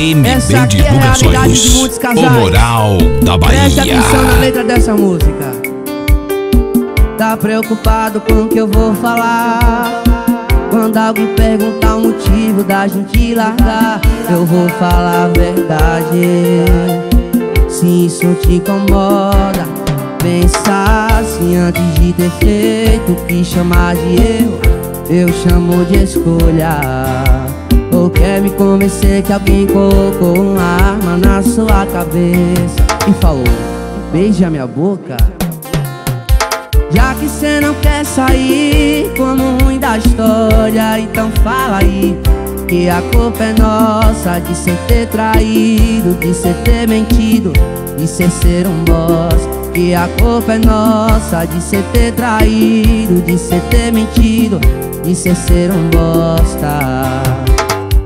MB Divulgações, o Moral da Bahia. Presta atenção na letra dessa música. Tá preocupado com o que eu vou falar? Quando alguém perguntar o motivo da gente largar, eu vou falar a verdade. Se isso te incomoda, pensa assim antes de ter feito o que chamar de erro, eu chamo de escolha. Ou quer me convencer que alguém colocou uma arma na sua cabeça e falou, beija minha boca? Já que cê não quer sair como ruim da história, então fala aí que a culpa é nossa de cê ter traído, de cê ter mentido, de cê ser um boss. Que a culpa é nossa de cê ter traído, de cê ter mentido, de cê ser um bosta.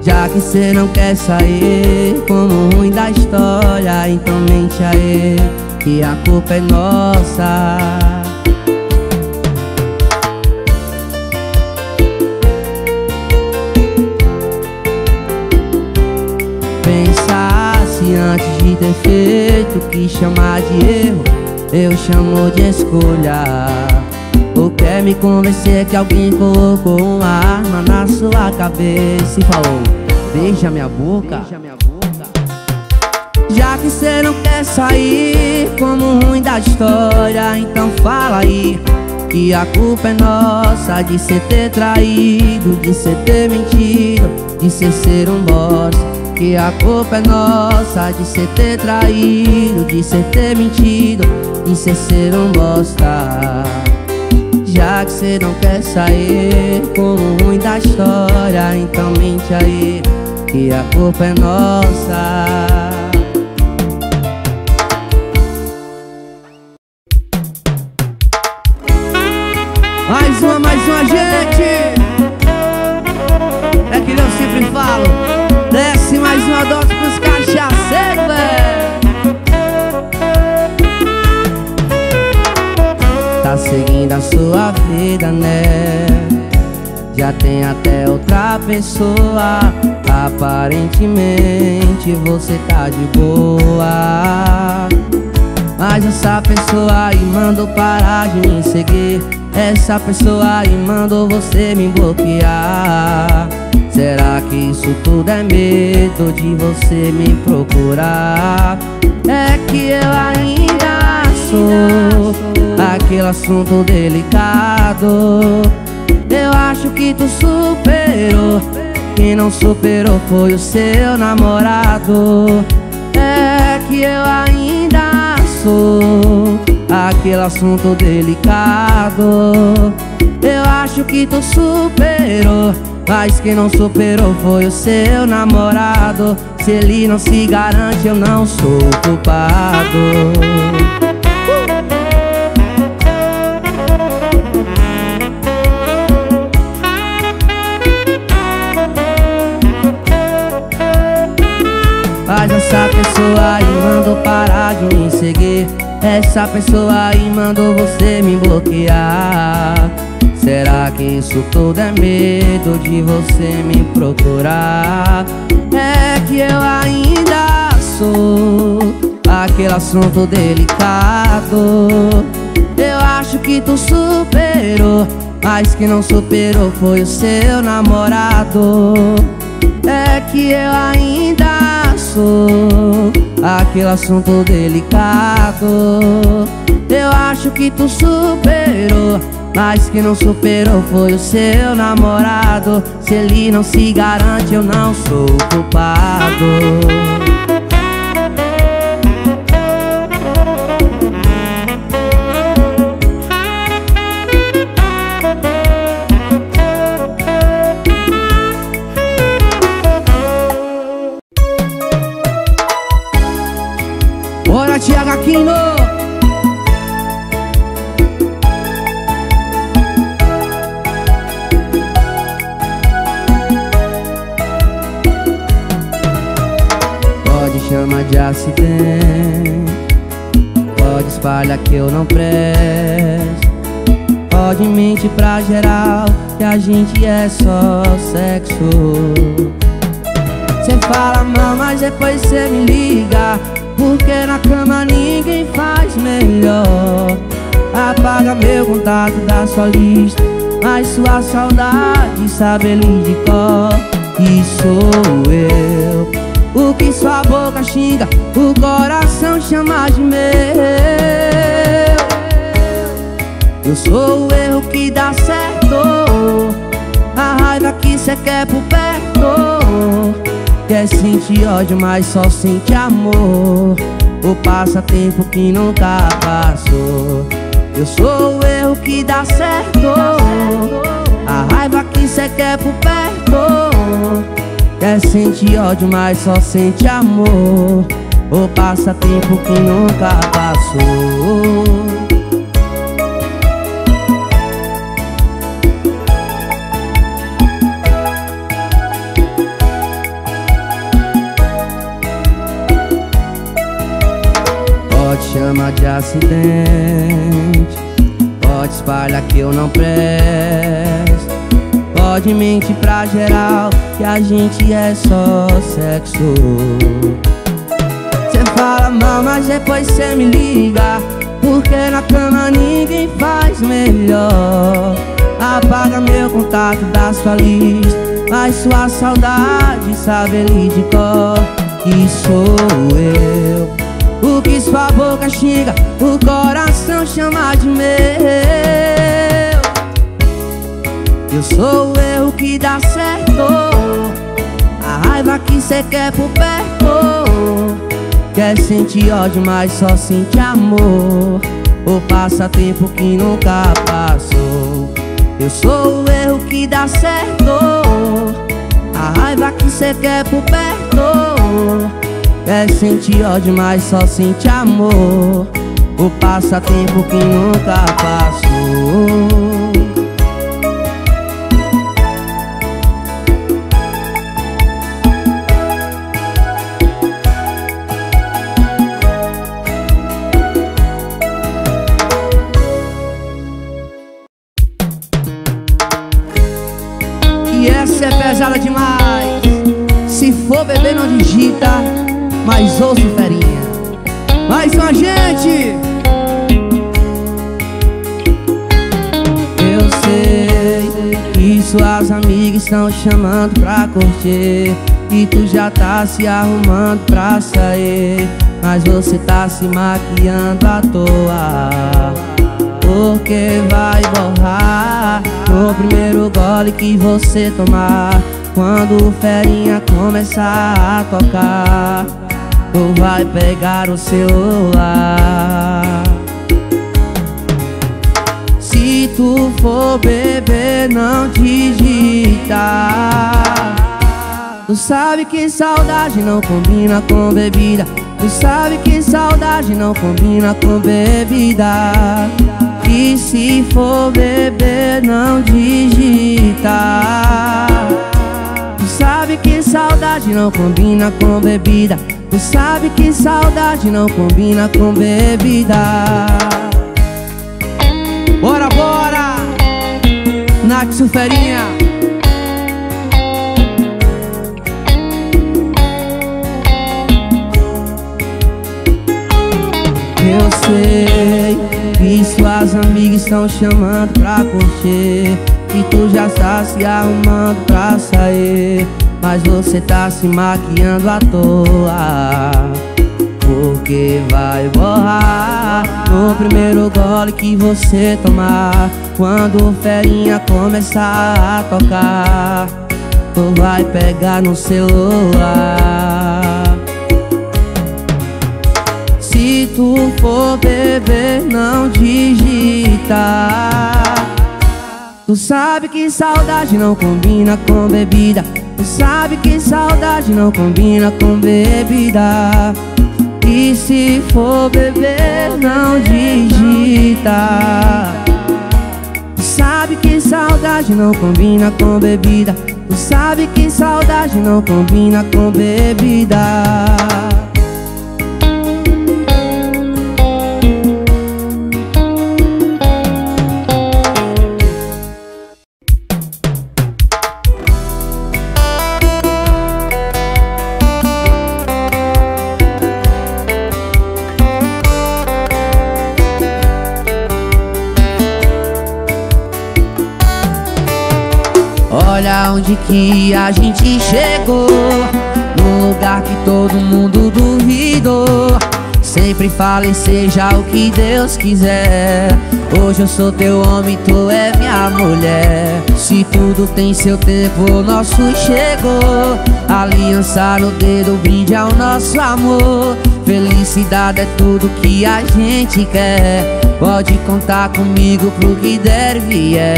Já que cê não quer sair como ruim da história, então mente aí que a culpa é nossa. Antes de ter feito o que chamar de erro, eu chamo de escolha. Ou quer me convencer que alguém colocou uma arma na sua cabeça e falou, beija minha boca? Já que cê não quer sair como ruim da história, então fala aí que a culpa é nossa de cê ter traído, de cê ter mentido, de cê ser um bosta. Que a culpa é nossa de cê ter traído, de cê ter mentido, de cê ser um bosta. Já que cê não quer sair como ruim da história, então mente aí que a culpa é nossa. Mais uma gente. É que eu sempre falo, desce mais uma dose pros cachaceiros, véi. Tá seguindo a sua vida, né? Já tem até outra pessoa. Aparentemente você tá de boa, mas essa pessoa aí mandou parar de me seguir. Essa pessoa aí mandou você me bloquear. Será que isso tudo é medo de você me procurar? É que eu ainda sou aquele assunto delicado. Eu acho que tu superou, quem não superou foi o seu namorado. É que eu ainda sou aquele assunto delicado. Eu acho que tu superou, mas quem não superou foi o seu namorado. Se ele não se garante, eu não sou culpado. Mas essa pessoa aí mandou parar de me seguir. Essa pessoa aí mandou você me bloquear. Será que isso tudo é medo de você me procurar? É que eu ainda sou aquele assunto delicado. Eu acho que tu superou, mas quem não superou foi o seu namorado. É que eu ainda sou aquele assunto delicado. Eu acho que tu superou, mas que não superou foi o seu namorado. Se ele não se garante, eu não sou culpado. Bora, Thiago Aquino! Chama de acidente, pode espalhar que eu não presto, pode mentir pra geral que a gente é só sexo. Cê fala mal, mas depois cê me liga, porque na cama ninguém faz melhor. Apaga meu contato da sua lista, mas sua saudade sabe ele de cor. E sou eu, o que sua boca xinga, o coração chama de meu. Eu sou o erro que dá certo, a raiva que cê quer por perto. Quer sentir ódio, mas só sente amor, o passatempo que nunca passou. Eu sou o erro que dá certo, a raiva que cê quer por perto. Quer sentir ódio, mas só sente amor, o passatempo que nunca passou. Pode chamar de acidente, pode espalhar que eu não presto, pode mentir pra geral que a gente é só sexo. Cê fala mal, mas depois cê me liga, porque na cama ninguém faz melhor. Apaga meu contato da sua lista, mas sua saudade sabe ele de cor. E sou eu, o que sua boca xinga, o coração chama de meu. Eu sou o erro que dá certo, a raiva que cê quer por perto. Quer sentir ódio, mas só sente amor, o passatempo que nunca passou. Eu sou o erro que dá certo, a raiva que cê quer por perto. Quer sentir ódio, mas só sente amor, o passatempo que nunca passou. E essa é pesada demais. Se for beber, não digita, mas ouça o Ferinha. Mais uma, gente! Eu sei que suas amigas estão chamando pra curtir, e tu já tá se arrumando pra sair, mas você tá se maquiando à toa, porque vai borrar no primeiro gole que você tomar. Quando o Ferinha começar a tocar, tu vai pegar o celular. Se tu for beber, não digita. Tu sabe que saudade não combina com bebida. Tu sabe que saudade não combina com bebida. E se for beber, não digita. Tu sabe que saudade não combina com bebida. Tu sabe que saudade não combina com bebida. Bora, bora! NADSON O Ferinha. Eu sei que suas amigas estão chamando pra curtir, e tu já tá se arrumando pra sair, mas você tá se maquiando à toa, porque vai borrar no primeiro gole que você tomar. Quando o Ferinha começar a tocar, tu vai pegar no celular. Se tu for beber, não digita. Tu sabe que saudade não combina com bebida. Tu sabe que saudade não combina com bebida. E se for beber, não digita. Tu sabe que saudade não combina com bebida. Tu sabe que saudade não combina com bebida. aonde que a gente chegou, no lugar que todo mundo duvidou. Sempre falei, seja o que Deus quiser. Hoje eu sou teu homem, tu é minha mulher. Se tudo tem seu tempo, o nosso chegou. Aliança no dedo, brinde ao nosso amor. Felicidade é tudo que a gente quer. Pode contar comigo pro que der e vier.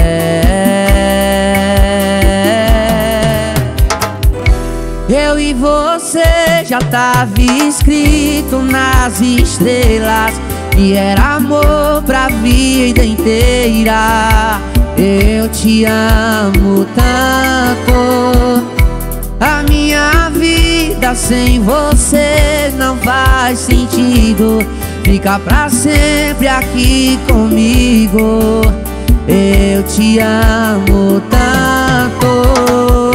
Eu e você já tava escrito nas estrelas que era amor pra vida inteira. Eu te amo tanto. A minha vida sem você não faz sentido. Fica pra sempre aqui comigo. Eu te amo tanto.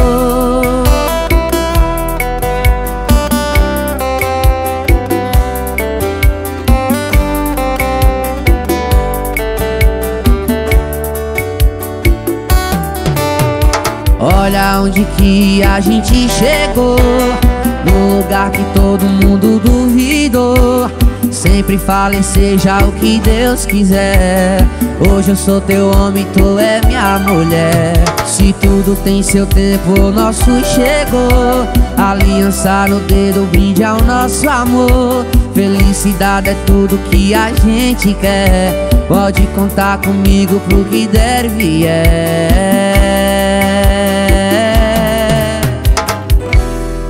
Olha onde que a gente chegou, no lugar que todo mundo duvidou. Sempre falei, seja o que Deus quiser. Hoje eu sou teu homem, tu é minha mulher. Se tudo tem seu tempo, o nosso chegou. Aliança no dedo, brinde ao nosso amor. Felicidade é tudo que a gente quer. Pode contar comigo pro que der e vier.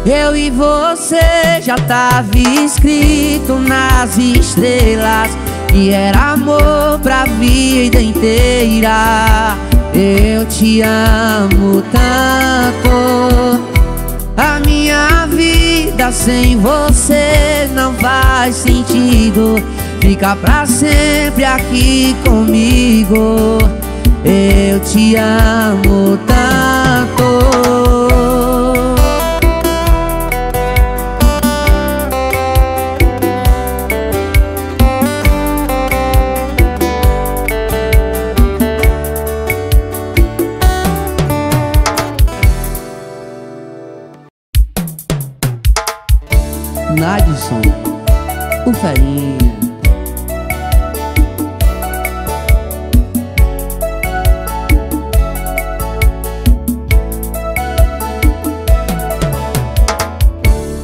Eu e você já tava escrito nas estrelas que era amor pra vida inteira. Eu te amo tanto. A minha vida sem você não faz sentido. Fica pra sempre aqui comigo. Eu te amo tanto. Nadson, o Ferinha.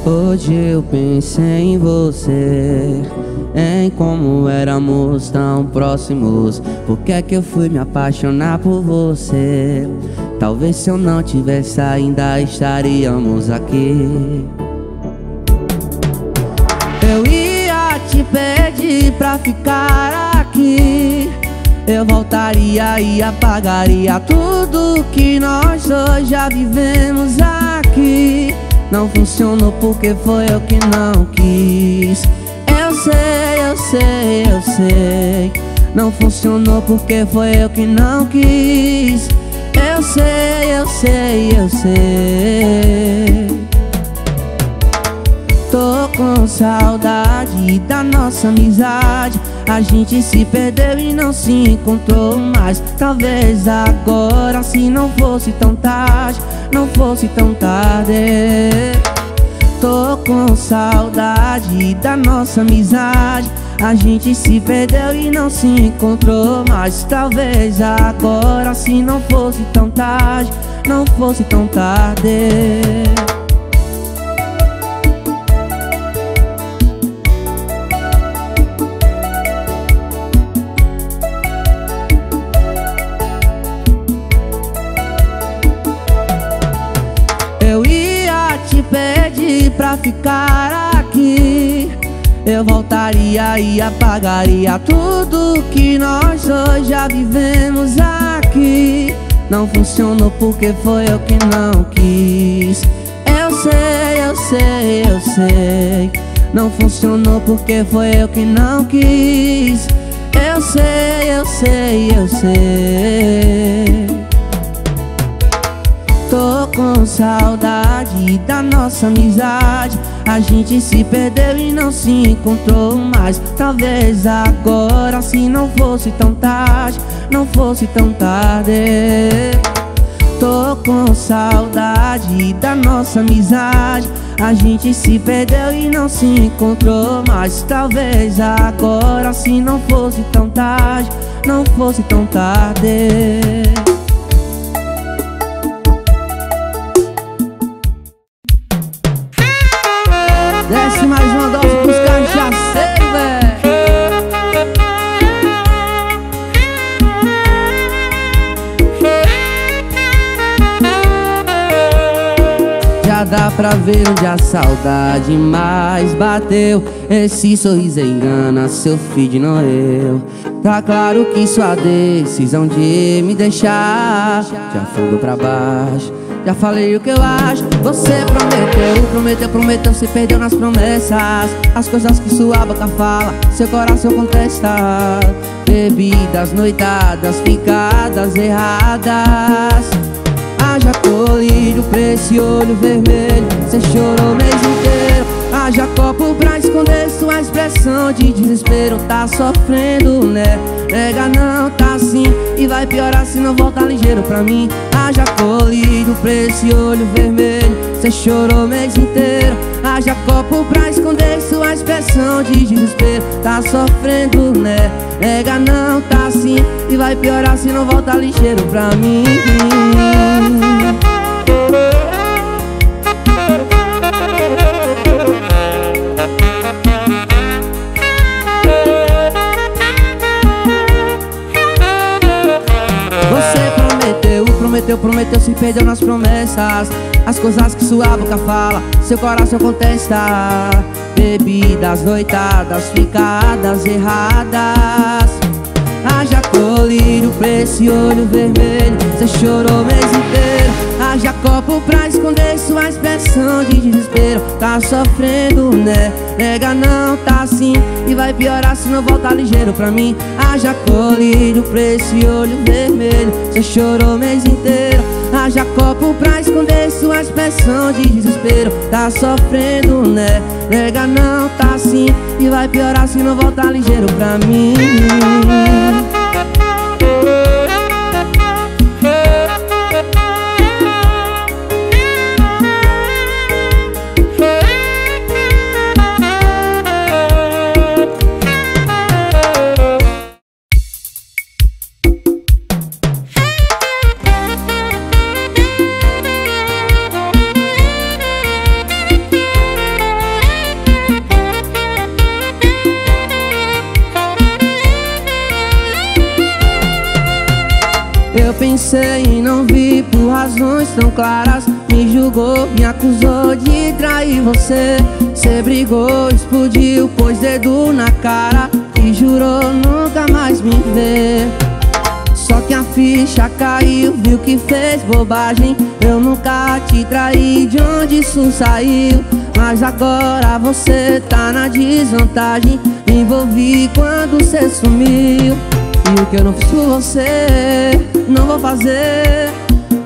Hoje eu pensei em você, em como éramos tão próximos. Por que é que eu fui me apaixonar por você? Talvez se eu não tivesse ainda estaríamos aqui. Eu ia te pedir pra ficar aqui. Eu voltaria e apagaria tudo que nós dois já vivemos aqui. Não funcionou porque foi eu que não quis. Eu sei, eu sei, eu sei. Não funcionou porque foi eu que não quis. Eu sei, eu sei, eu sei. Tô com saudade da nossa amizade. A gente se perdeu e não se encontrou mais. Talvez agora, se não fosse tão tarde, não fosse tão tarde. Tô com saudade da nossa amizade. A gente se perdeu e não se encontrou mais. Talvez agora, se não fosse tão tarde, não fosse tão tarde. Pra ficar aqui, eu voltaria e apagaria tudo que nós dois já vivemos aqui. Não funcionou porque foi eu que não quis. Eu sei, eu sei, eu sei. Não funcionou porque foi eu que não quis. Eu sei, eu sei, eu sei. Tô com saudade da nossa amizade. A gente se perdeu e não se encontrou mais. Talvez agora, se não fosse tão tarde, não fosse tão tarde. Tô com saudade da nossa amizade. A gente se perdeu e não se encontrou, mas talvez agora, se não fosse tão tarde, não fosse tão tarde. Desce mais uma dose pros cachaceiros, véi. Já dá pra ver onde a saudade mais bateu. Esse sorriso engana, seu feed não eu. Tá claro que sua decisão de me deixar te afundou pra baixo. Já falei o que eu acho, você prometeu, se perdeu nas promessas. As coisas que sua boca fala, seu coração contesta. Bebidas, noitadas, ficadas erradas. Haja colírio pra esse olho vermelho, cê chorou o mês inteiro. Haja copo pra esconder sua expressão de desespero. Tá sofrendo, né? Nega não, tá assim. E vai piorar se não voltar ligeiro pra mim. Haja colírio pra esse olho vermelho, cê chorou o mês inteiro. Haja copo pra esconder sua expressão de desespero. Tá sofrendo, né? Nega não, tá assim. E vai piorar se não voltar ligeiro pra mim. Prometeu, se perdeu nas promessas. As coisas que sua boca fala, seu coração contesta. Bebidas, noitadas, ficadas erradas. Haja colírio pra esse olho vermelho, cê chorou o mês inteiro. Haja copo pra esconder sua expressão de desespero. Tá sofrendo, né? Nega não, tá assim. E vai piorar se não voltar ligeiro pra mim. Haja colírio pra esse olho vermelho, cê chorou o mês inteiro. Haja copo pra esconder sua expressão de desespero. Tá sofrendo, né? Nega não, tá assim. E vai piorar se não voltar ligeiro pra mim. Pensei e não vi por razões tão claras. Me julgou, me acusou de trair você. Cê brigou, explodiu, pôs dedo na cara e jurou nunca mais me ver. Só que a ficha caiu, viu que fez bobagem. Eu nunca te traí, de onde isso saiu? Mas agora você tá na desvantagem. Me envolvi quando cê sumiu. E o que eu não fiz por você, não vou fazer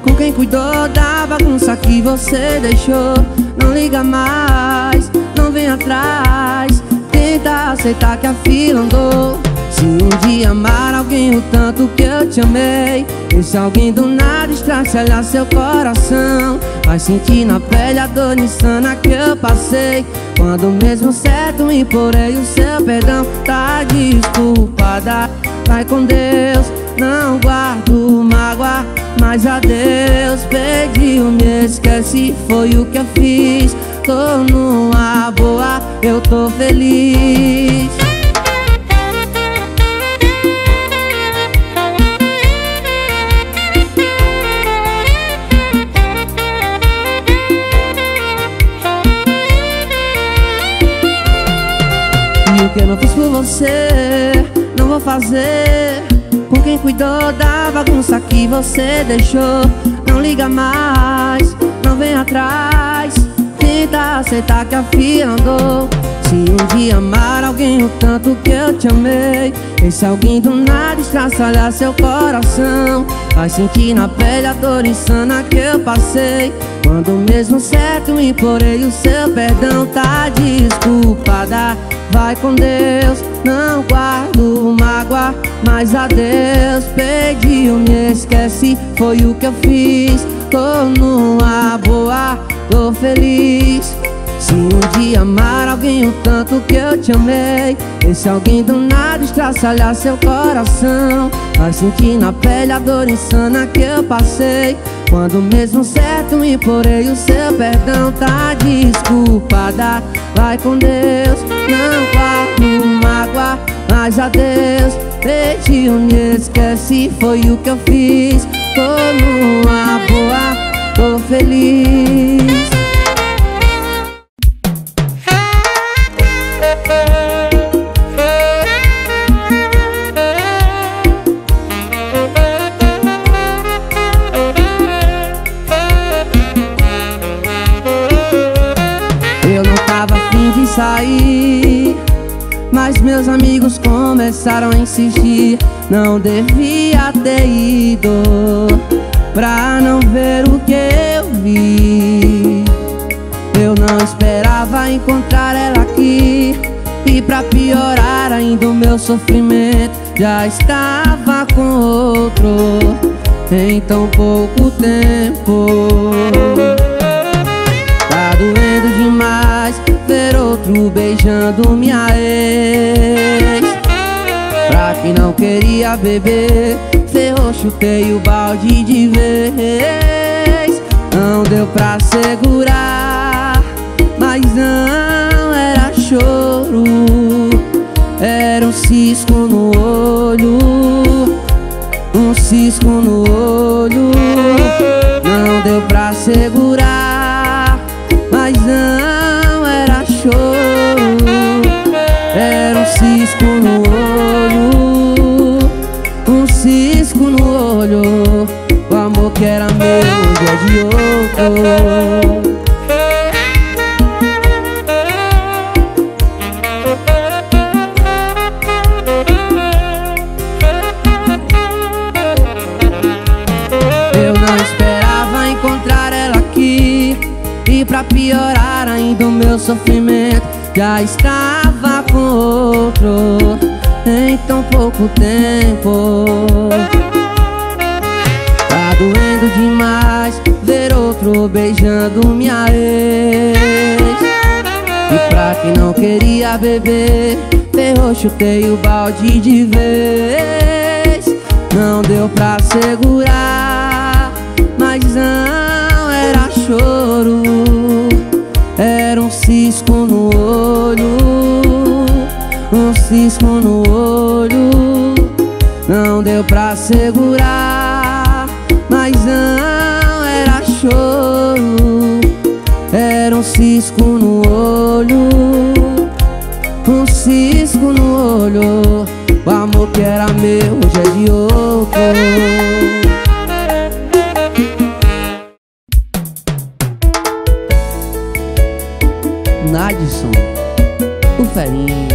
com quem cuidou da bagunça que você deixou. Não liga mais, não vem atrás. Tenta aceitar que a fila andou. Se um dia amar alguém o tanto que eu te amei, e se alguém do nada estraçalhar seu coração, vai sentir na pele a dor insana que eu passei. Quando mesmo certo implorei o seu perdão. Tá desculpada, vai com Deus, não guardo mágoa, mas a Deus pediu, me esquece, foi o que eu fiz. Tô numa boa, eu tô feliz. E o que eu não fiz por você, não vou fazer com quem cuidou da bagunça que você deixou. Não liga mais, não vem atrás. Tenta aceitar que a fila andou. Se um dia amar alguém o tanto que eu te amei, e se alguém do nada estraçalhar seu coração, vai sentir na pele a dor insana que eu passei. Quando mesmo certo implorei o seu perdão. Tá desculpada, vai com Deus, não guardo mágoa, mas a Deus pediu, me esquece, foi o que eu fiz. Tô numa boa, tô feliz. Se um dia amar alguém o tanto que eu te amei, e se alguém do nada estraçalhar seu coração, vai sentir na pele a dor insana que eu passei, quando mesmo certo implorei o seu perdão. Tá desculpada, vai com Deus, não guardo mágoa, mas a Deus pediu, me esquece, foi o que eu fiz. Tô numa boa, tô feliz. Saí, mas meus amigos começaram a insistir, não devia ter ido, pra não ver o que eu vi. Eu não esperava encontrar ela aqui, e pra piorar ainda o meu sofrimento, já estava com outro em tão pouco tempo. Tá doendo demais ver outro beijando minha ex. Pra quem não queria beber, ferrou, chutei o balde de vez. Não deu pra segurar, mas não era choro, era um cisco no olho, um cisco no olho. Não deu pra segurar, mas não choro, era um cisco no olho, um cisco no olho. O amor que era meu hoje é de outro. Eu não esperava encontrar ela aqui, e pra piorar ainda o meu sofrimento, já estava com outro em tão pouco tempo. Tá doendo demais ver outro beijando minha ex. E pra quem não queria beber, ferrou, chutei o balde de vez. Não deu pra segurar, mas não era choro, era um cisco no olho, um cisco no olho. Não deu pra segurar, mas não era choro, era um cisco no olho, um cisco no olho. O amor que era meu hoje é de outro. NADSON O Ferinha.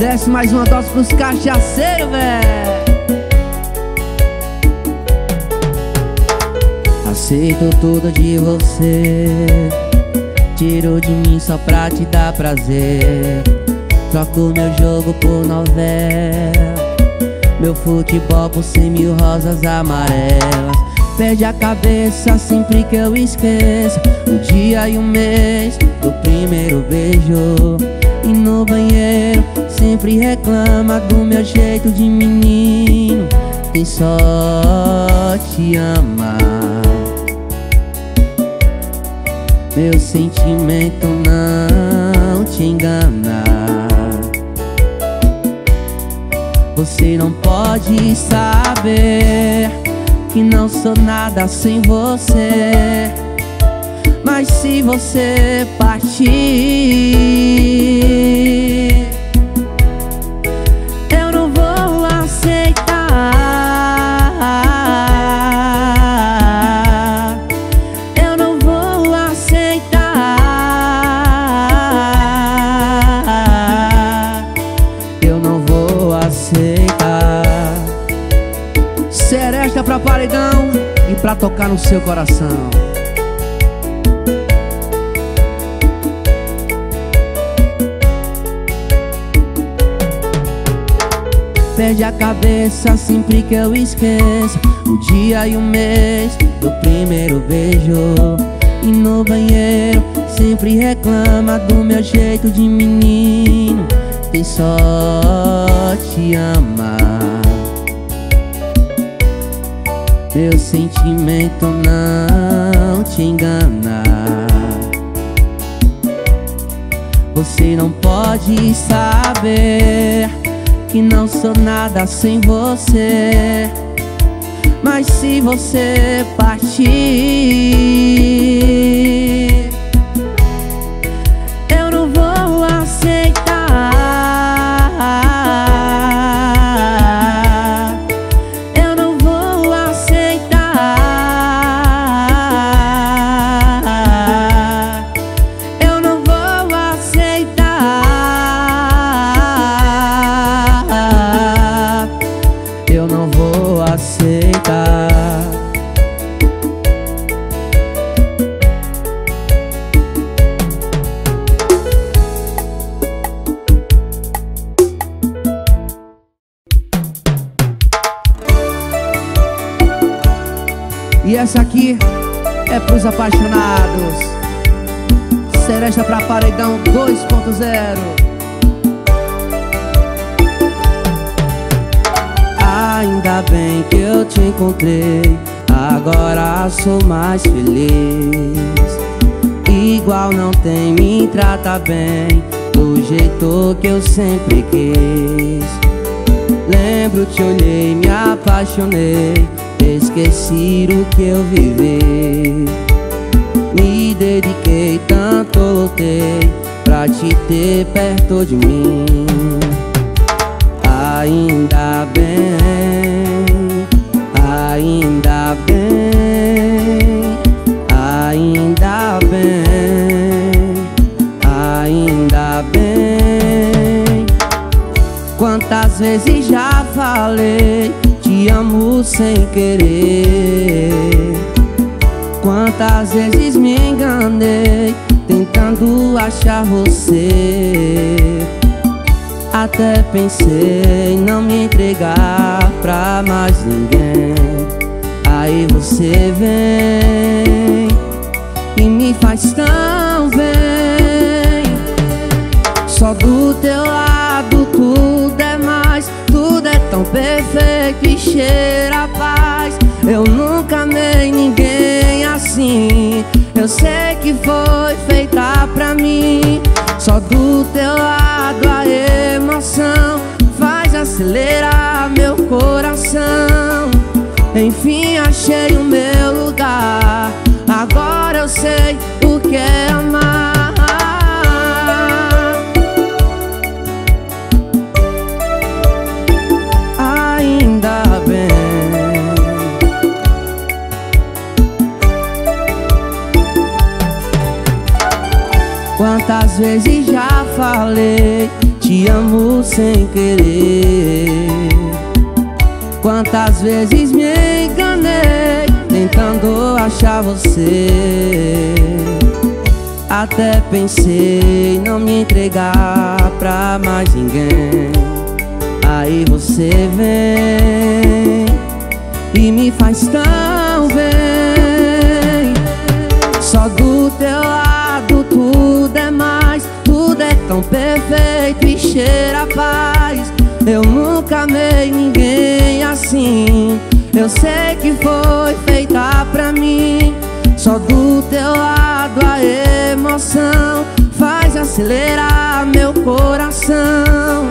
Desce mais uma dose pros cachaceiros, véi. Aceito tudo de você, tiro de mim só pra te dar prazer. Troco meu jogo por novela, meu futebol por 100 mil rosas amarelas. Perde a cabeça sempre que eu esqueço o dia e o mês do primeiro beijo. E no banheiro sempre reclama do meu jeito de menino. Quem só te ama, meu sentimento não te engana. Você não pode saber que não sou nada sem você, mas se você partir, eu não vou aceitar, eu não vou aceitar, eu não vou aceitar. Seresta pra paredão e pra tocar no seu coração. perde a cabeça sempre que eu esqueço o dia e o mês do primeiro beijo. E no banheiro sempre reclama do meu jeito de menino. Tem só te amar, meu sentimento não te enganar. Você não pode saber que não sou nada sem você. Mas se você partir, eu não vou aceitar. Eu não vou aceitar. Eu não vou aceitar. Eu não vou aceitar. E essa aqui é pros apaixonados. Seresta pra Paredão 2.0. Ainda bem que eu te encontrei, agora sou mais feliz. Igual não tem, me trata bem, do jeito que eu sempre quis. Lembro, te olhei, me apaixonei, esqueci o que eu vivi. Me dediquei, tanto lutei pra te ter perto de mim. Ainda bem, ainda bem, ainda bem. Quantas vezes já falei te amo sem querer. Quantas vezes me enganei tentando achar você. Até pensei em não me entregar pra mais ninguém. Aí você vem e me faz tão bem. Só do teu lado tudo é mais, tudo é tão perfeito e cheira a paz. Eu nunca amei ninguém assim, eu sei que foi feita pra mim. Só do teu lado a emoção faz acelerar meu coração. Enfim achei o meu lugar, agora eu sei o que é amar. Quantas vezes já falei te amo sem querer. Quantas vezes me enganei tentando achar você. Até pensei em não me entregar pra mais ninguém. Aí você vem e me faz tão bem. Só do teu lado tudo é mais, tudo é tão perfeito e cheira a paz. Eu nunca amei ninguém assim, eu sei que foi feita pra mim. Só do teu lado a emoção faz acelerar meu coração.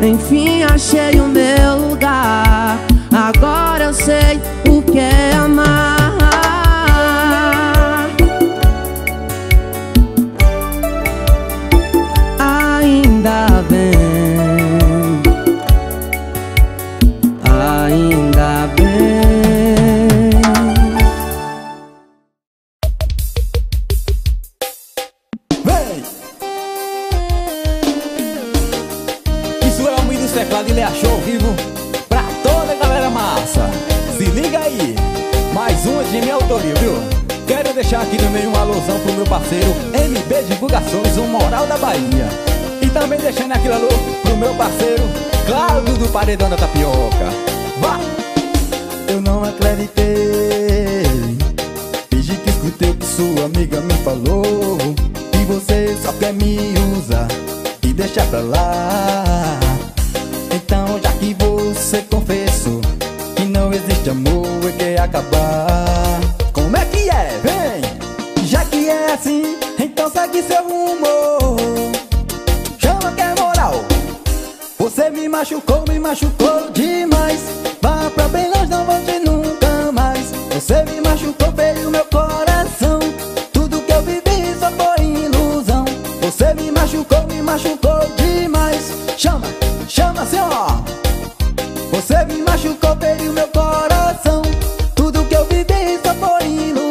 Enfim achei o meu lugar, agora eu sei o que é amar. Parceiro, Claudio do Paredão da Tapioca. Vá! Eu não acreditei, fingi que escutei o que sua amiga me falou. E você só quer me usar e deixar pra lá. Então já que você confessou que não existe amor, eu quero acabar. Como é que é? Vem! Já que é assim, então segue seu rumo. Chama que é moral. Você me machucou demais. Vá pra bem longe, não volte nunca mais. Você me machucou, veio meu coração. Tudo que eu vivi só foi ilusão. Você me machucou demais. Chama, chama senhor. Você me machucou, veio meu coração. Tudo que eu vivi só foi ilusão.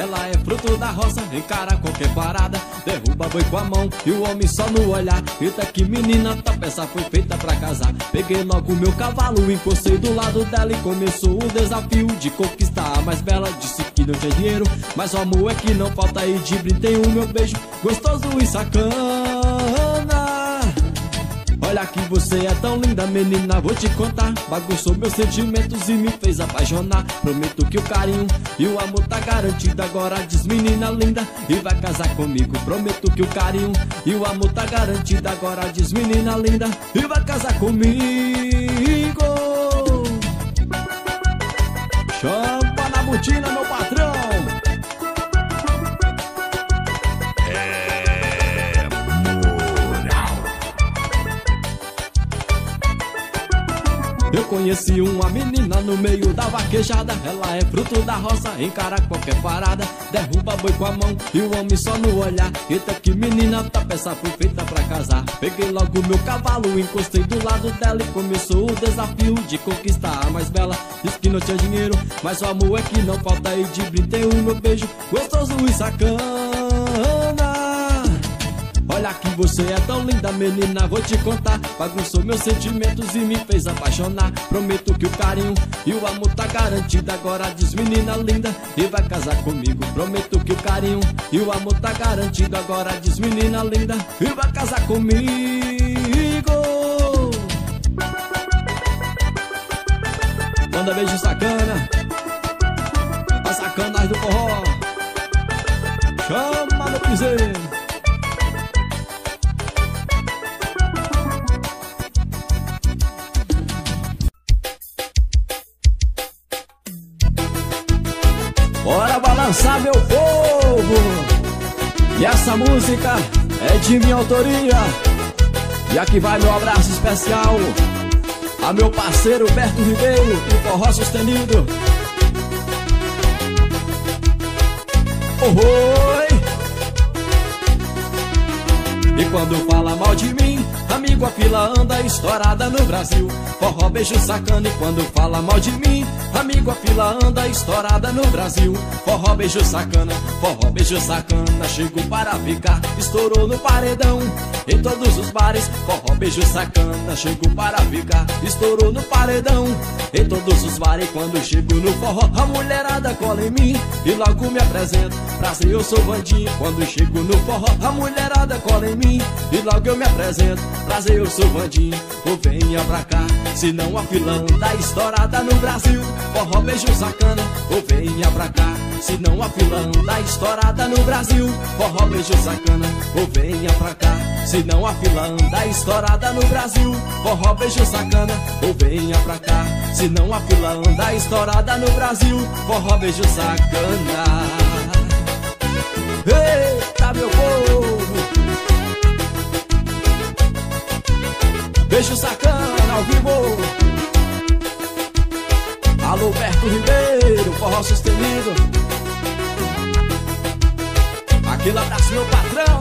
Ela é fruto da roça, encara qualquer parada, derruba boi com a mão e o homem só no olhar. Eita que menina, tua peça foi feita pra casar. Peguei logo meu cavalo, encostei do lado dela e começou o desafio de conquistar a mais bela. Disse que não tinha dinheiro, mas o amor é que não falta e de brinde o meu beijo gostoso e sacana. Olha que você é tão linda, menina, vou te contar. Bagunçou meus sentimentos e me fez apaixonar. Prometo que o carinho e o amor tá garantido. Agora diz, menina linda, e vai casar comigo. Prometo que o carinho e o amor tá garantido. Agora diz, menina linda, e vai casar comigo. Chama na botina, meu patrão. Eu conheci uma menina no meio da vaquejada. Ela é fruto da roça, encara qualquer parada, derruba boi com a mão e o homem só no olhar. Eita que menina, tá peça foi feita pra casar. Peguei logo meu cavalo, encostei do lado dela e começou o desafio de conquistar a mais bela. Diz que não tinha dinheiro, mas o amor é que não falta e de brinde o meu beijo gostoso e sacana. Olha que você é tão linda, menina, vou te contar. Bagunçou meus sentimentos e me fez apaixonar. Prometo que o carinho e o amor tá garantido. Agora diz, menina linda, e vai casar comigo. Prometo que o carinho e o amor tá garantido. Agora diz, menina linda, e vai casar comigo. Manda beijo sacana, a sacanagem do forró. Chama meu piseiro. Dançar, meu povo! E essa música é de minha autoria. E aqui vai meu abraço especial a meu parceiro Berto Ribeiro, do Forró Sustenido. Oi! E quando fala mal de mim, amigo, a fila anda estourada no Brasil. Forró, beijo, sacana. E quando fala mal de mim, amigo, a fila anda estourada no Brasil. Forró, beijo, sacana. Forró, beijo, sacana. Chego para ficar, estourou no paredão. Em todos os bares, forró, beijo, sacana. Chego para ficar, estourou no paredão. Em todos os bares, quando chego no forró, a mulherada cola em mim e logo me apresento. Prazer, eu sou Vandinho. Quando chego no forró, a mulherada cola em mim e logo eu me apresento. Prazer, eu sou Vandinho. Ou venha pra cá, senão a fila anda estourada no Brasil. Forró, beijo, sacana. Ou venha pra cá, senão a fila anda estourada no Brasil. Forró, beijo, sacana. Ou venha pra cá, senão a fila anda estourada no Brasil. Forró, beijo, sacana. Ou venha pra cá, senão a fila anda estourada no Brasil. Forró, beijo, sacana. Eita, meu povo! Beijo sacana ao vivo. Alô, Berto Ribeiro, forró sustenido. Aquele abraço, meu patrão.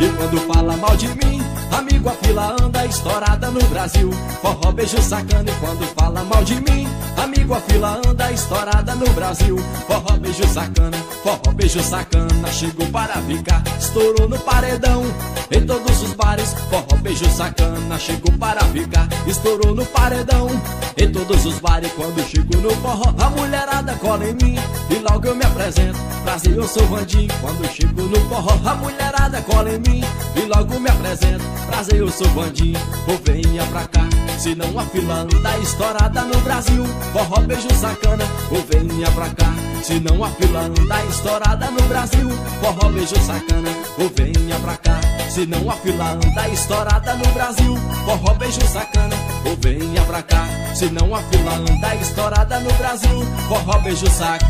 E quando fala mal de mim, amigo, a fila anda estourada no Brasil. Forró, beijo, sacana. E quando fala mal de mim, amigo, a fila anda estourada no Brasil. Forró, beijo, sacana. Forró, beijo, sacana. Chegou para ficar, estourou no paredão. Em todos os bares, forró, beijo, sacana. Chegou para ficar, estourou no paredão. Em todos os bares, quando chego no forró, a mulherada cola em mim e logo eu me apresento. Prazer, eu sou Vandinho. Quando chego no forró, a mulherada cola em mim e logo me apresento. Prazer, eu sou Vandinho. Ou venha pra cá, senão a fila anda estourada no Brasil. Forró, beijo, sacana. Ou venha pra cá, senão a fila anda estourada no Brasil. Forró, beijo, sacana. Ou venha pra cá, senão a fila anda estourada no Brasil. Forró, beijo, sacana. Ou venha pra cá, senão a fila anda estourada no Brasil. Forró, beijo, sacana.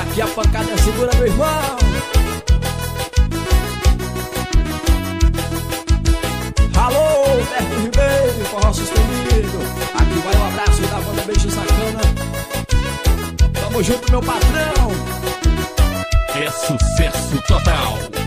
Aqui a pancada segura, meu irmão. Alô, Berto Ribeiro, forró sustenido. Aqui vai um abraço da banda Beijo Sacana. Tamo junto, meu patrão. É sucesso total.